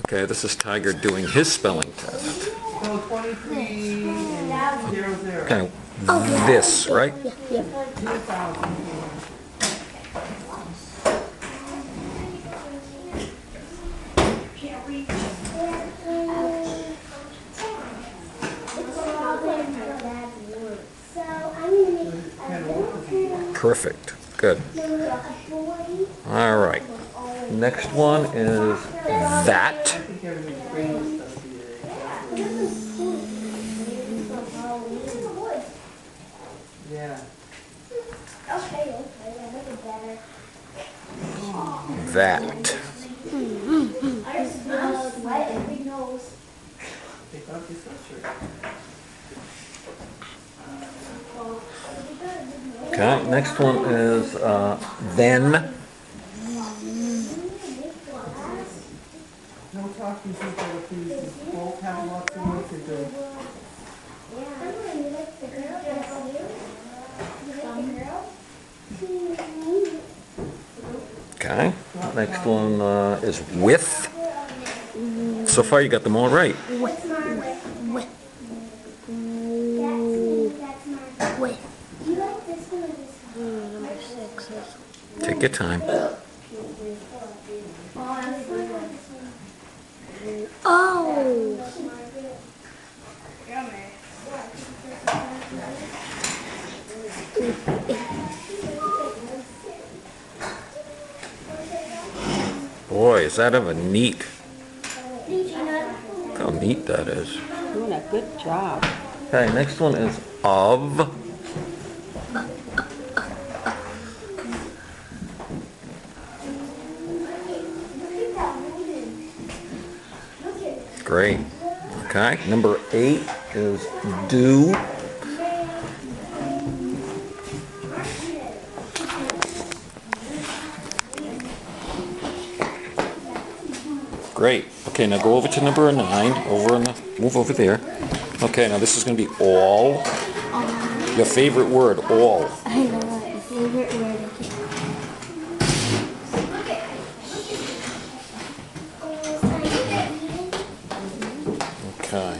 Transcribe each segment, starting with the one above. Okay, this is Tiger doing his spelling test. So 2300. Okay, this, right? Yeah. Perfect. Good. All right. Next one is that. That. Okay, next one is then. No talking people, please. Both have lots of work to do. Okay, next one is with. So far you got them all right. Take your time. Oh! Boy, is that ever neat. Look how neat that is. Doing a good job. Okay, next one is of. Great. Okay. Number 8 is do. Great. Okay. Now go over to number 9. Move over there. Okay. Now this is going to be all. Your favorite word, all. I know my favorite word. Okay.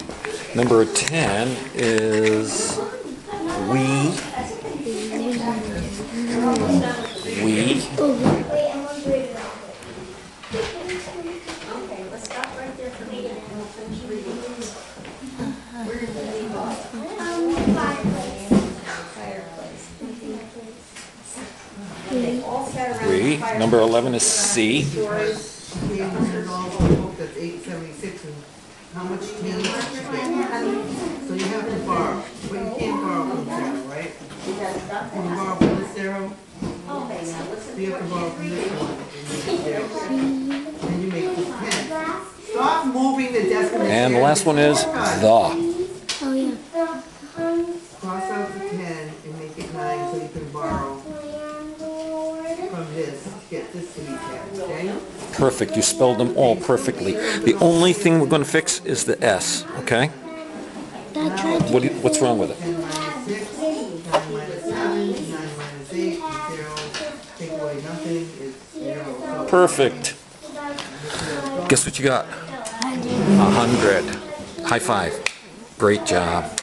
Number 10 is we. We. Okay, let's stop right there for me and we'll finish reading. We're going to leave off. Fireplace. They all sat around the fireplace. Number 11 is C. How much can you get? So you have to borrow. But you can't borrow from zero, right? You can borrow from this zero. So you have to borrow from this one. And you make this 10. Stop moving the decimal. And the last one is the. Oh, yeah. Cross out the 10 and make it 9 so you can borrow from this to get this to be 10, okay? Perfect. You spelled them all perfectly. The only thing we're going to fix is the S, okay? What's wrong with it? 10 minus 6, 9 minus 7, 9 minus 8, 0. Take away nothing is 0. Perfect. Guess what you got? 100. High five. Great job.